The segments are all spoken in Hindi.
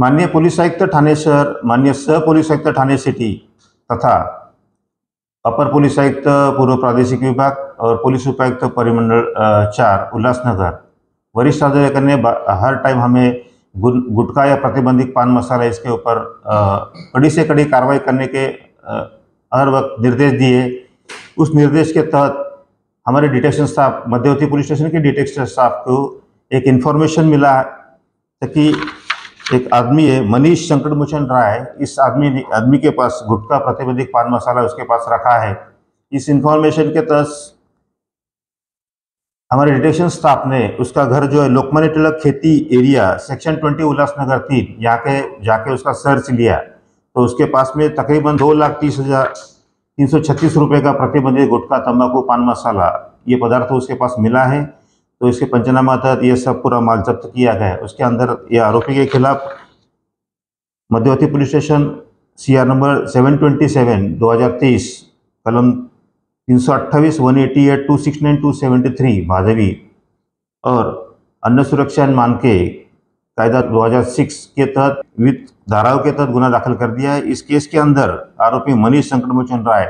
माननीय पोलीस आयुक्त ठाणे शहर, माननीय सह पोलीस आयुक्त ठाणे सिटी तथा अपर पुलिस आयुक्त पूर्व प्रादेशिक विभाग और पुलिस उपायुक्त परिमंडल 4 उल्लासनगर, वरिष्ठ अधिकारियों ने हर टाइम हमें गुटखा या प्रतिबंधित पान मसाला इसके ऊपर कड़ी से कड़ी कार्रवाई करने के हर वक्त निर्देश दिए। उस निर्देश के तहत हमारे डिटेक्शन स्टाफ, मध्यवर्ती पुलिस स्टेशन के डिटेक्शन स्टाफ को एक इन्फॉर्मेशन मिला कि एक आदमी है, मनीष शंकरमोचन राय, इस आदमी के पास गुटखा प्रतिबंधित पान मसाला उसके पास रखा है। इस इन्फॉर्मेशन के तहत हमारे डिटेक्शन स्टाफ ने उसका घर जो है लोकमान्य टिलक खेती एरिया सेक्शन 20 उल्लासनगर 3 यहाँ के जाके उसका सर्च लिया तो उसके पास में तकरीबन 2,30,336 रुपये का प्रतिबंधित गुटखा, तंबाकू, पान मसाला ये पदार्थ उसके पास मिला है। तो इसके पंचनामा तहत ये सब पूरा माल जब्त किया गया है। उसके अंदर ये आरोपी के खिलाफ मध्यवर्ती पुलिस स्टेशन CR नंबर 727/2023 कलम 328 188 269 273 भादवी और अन्य सुरक्षा मानके कायदा 2006 के तहत विविध धाराओं के तहत गुना दाखिल कर दिया है। इस केस के अंदर आरोपी मनीष शंकरमोचन राय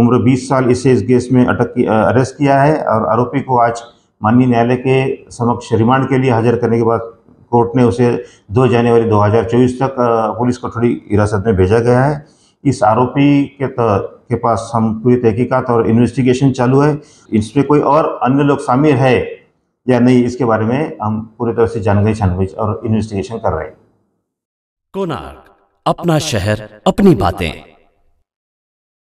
उम्र 20 साल, इसे इस केस में अरेस्ट किया है और आरोपी को आज माननीय न्यायालय के समक्ष रिमांड के लिए हाजिर करने के बाद कोर्ट ने उसे 2 जनवरी 2024 तक पुलिस कोठरी हिरासत में भेजा गया है। इस आरोपी के पास हम पूरी तहकीकात और इन्वेस्टिगेशन चालू है। इसमें कोई और अन्य लोग शामिल है या नहीं इसके बारे में हम पूरी तरह से जानकारी, छानबीन और इन्वेस्टिगेशन कर रहे हैं। कोणार्क, अपना शहर, अपनी बातें।